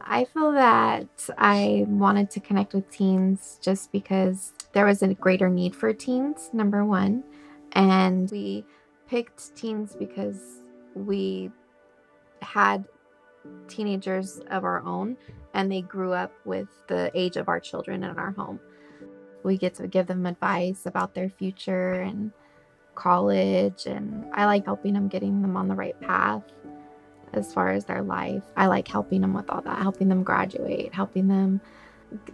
I feel that I wanted to connect with teens just because there was a greater need for teens, number one. And we picked teens because we had teenagers of our own and they grew up with the age of our children in our home. We get to give them advice about their future and college, and I like helping them, getting them on the right path. As far as their life, I like helping them with all that, helping them graduate, helping them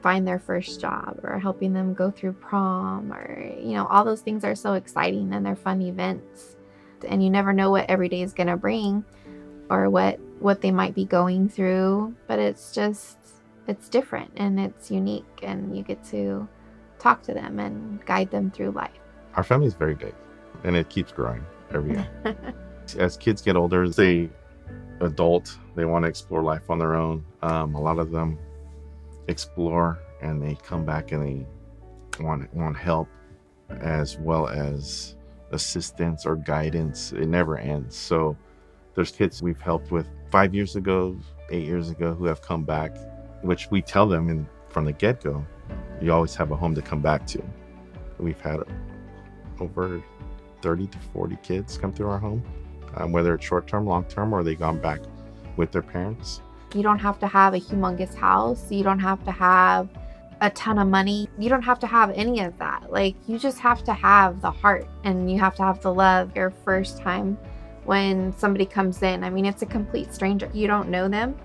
find their first job, or helping them go through prom, or, you know, all those things are so exciting and they're fun events. And you never know what every day is going to bring or what they might be going through, but it's just, it's different and it's unique, and you get to talk to them and guide them through life. Our family is very big and it keeps growing every year. As kids get older, they adult, they want to explore life on their own. A lot of them explore and they come back and they want help as well as assistance or guidance. It never ends. So there's kids we've helped with 5 years ago, 8 years ago, who have come back, which we tell them from the get-go, you always have a home to come back to. We've had over 30 to 40 kids come through our home. Whether it's short-term, long-term, or they've gone back with their parents. You don't have to have a humongous house. You don't have to have a ton of money. You don't have to have any of that. Like, you just have to have the heart, and you have to have the love. Your first time when somebody comes in, I mean, it's a complete stranger. You don't know them.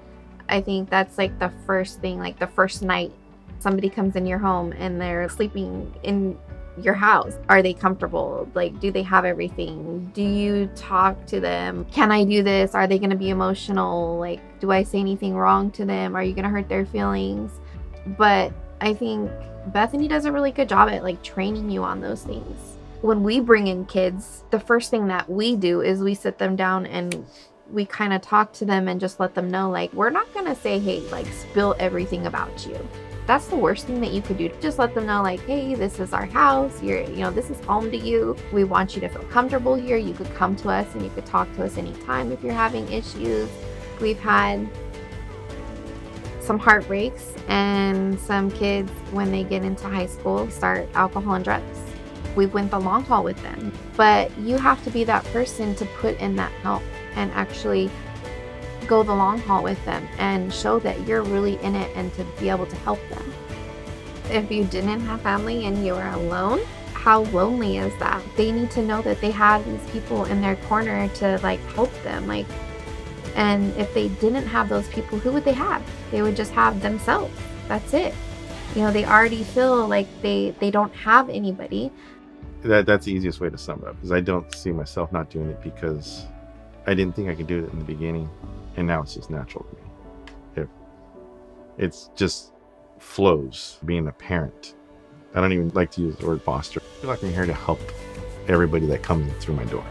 I think that's like the first thing, like the first night somebody comes in your home and they're sleeping in your house. Are they comfortable? Like, do they have everything? Do you talk to them? Can I do this? Are they going to be emotional? Like, do I say anything wrong to them? Are you going to hurt their feelings? But I think Bethany does a really good job at like training you on those things. When we bring in kids, the first thing that we do is we sit them down and we kind of talk to them and just let them know, like, we're not going to say, hey, like, spill everything about you. That's the worst thing that you could do. Just let them know, like, hey, this is our house. This is home to you. We want you to feel comfortable here. You could come to us and you could talk to us anytime if you're having issues. We've had some heartbreaks, and some kids, when they get into high school, start alcohol and drugs. We went the long haul with them. But you have to be that person to put in that help and actually go the long haul with them and show that you're really in it and to be able to help them. If you didn't have family and you were alone, how lonely is that? They need to know that they have these people in their corner to like help them. Like, and if they didn't have those people, who would they have? They would just have themselves. That's it. You know, they already feel like they don't have anybody. That's the easiest way to sum it up, because I don't see myself not doing it, because I didn't think I could do it in the beginning. And now it's just natural to me. It's just flows being a parent. I don't even like to use the word foster. I feel like I'm here to help everybody that comes through my door.